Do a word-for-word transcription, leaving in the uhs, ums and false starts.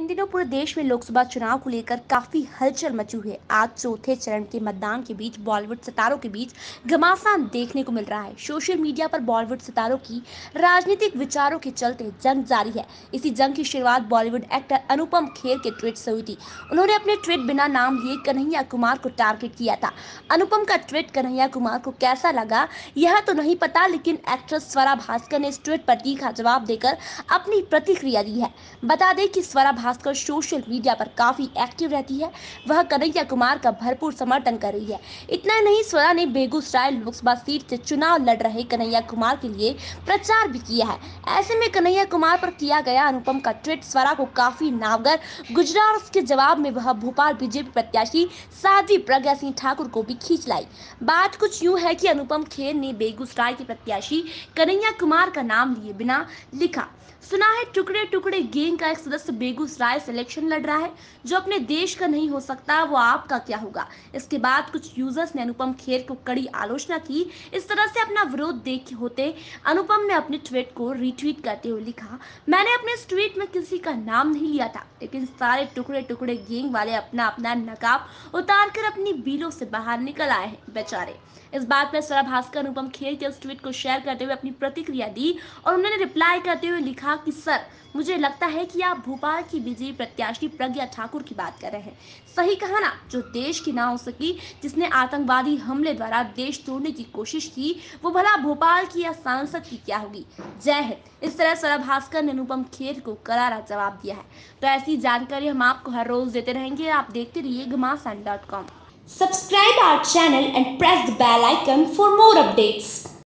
इन दिनों पूरे देश में लोकसभा चुनाव को लेकर काफी हलचल मची हुई है। आज चौथे चरण के मतदान के बीच बॉलीवुड सितारों के बीच घमासान देखने को मिल रहा है। सोशल मीडिया पर बॉलीवुड सितारों की राजनीतिक विचारों के चलते जंग जारी है। इसी जंग की शुरुआत बॉलीवुड एक्टर अनुपम खेर के ट्वीट से हुई थी। उन्होंने अपने ट्वीट बिना नाम लिए कन्हैया कुमार को टारगेट किया था। अनुपम का ट्वीट कन्हैया कुमार को कैसा लगा यह तो नहीं पता, लेकिन एक्ट्रेस स्वरा भास्कर ने इस ट्वीट पर तीखा जवाब देकर अपनी प्रतिक्रिया दी है। बता दें कि स्वरा भास्कर सोशल मीडिया पर काफी एक्टिव रहती है। वह कन्हैया कुमार का भरपूर समर्थन कर रही है। इतना ही नहीं, स्वरा ने बेगूसराय लोकसभा सीट से चुनाव लड़ रहे कन्हैया कुमार के लिए प्रचार भी किया है। ऐसे में कन्हैया कुमार पर किया गया अनुपम का ट्वीट स्वरा को काफी नावगर गुजरा और उसके जवाब में वह भोपाल बीजेपी प्रत्याशी साध्वी प्ज्ञा सिंह ठाकुर को भी खींच लाई। बात कुछ यूं है कि अनुपम खेर ने बेगूसराय के प्रत्याशी कन्हैया कुमार का नाम लिए बिना लिखा, सुना है टुकड़े टुकड़े गैंग का एक सदस्य बेगूसराय से इलेक्शन लड़ रहा है, जो अपने देश का नहीं हो सकता वो आपका क्या होगा। इसके बाद कुछ यूजर्स ने अनुपम खेर को कड़ी आलोचना की। इस तरह से अपना विरोध देख होते अनुपम ने अपने ट्वीट को रीट्वीट करते हुए लिखा, मैंने अपने इस ट्वीट में किसी का नाम नहीं लिया था, लेकिन सारे टुकड़े टुकड़े गैंग वाले अपना अपना नकाब उतार कर अपनी बीलों से बाहर निकल आए हैं बेचारे। इस बात पर स्वरा भास्कर अनुपम खेर के उस ट्वीट को शेयर करते हुए अपनी प्रतिक्रिया दी और उन्होंने रिप्लाई करते हुए लिखा कि सर मुझे लगता है कि आप भोपाल की बीजेपी प्रत्याशी प्ज्ञा ठाकुर की बात कर रहे हैं। सही कहा ना, जो देश की ना हो सकी, जिसने आतंकवादी हमले द्वारा देश तोड़ने की कोशिश की, वो भला भोपाल की या सांसद की क्या होगी। जय हिंद। इस तरह स्वरा भास्कर ने अनुपम खेर को करारा जवाब दिया है। तो ऐसी जानकारी हम आपको हर रोज देते रहेंगे। आप देखते रहिए Ghamasan dot com. Subscribe our channel and press the bell icon for more updates.